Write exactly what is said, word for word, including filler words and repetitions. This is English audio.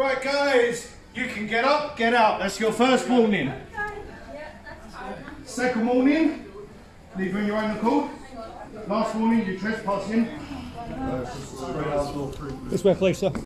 Right guys, you can get up, get out. That's your first warning. Second warning, leave on your own accord. Last warning, you're trespassing. This way, please, sir.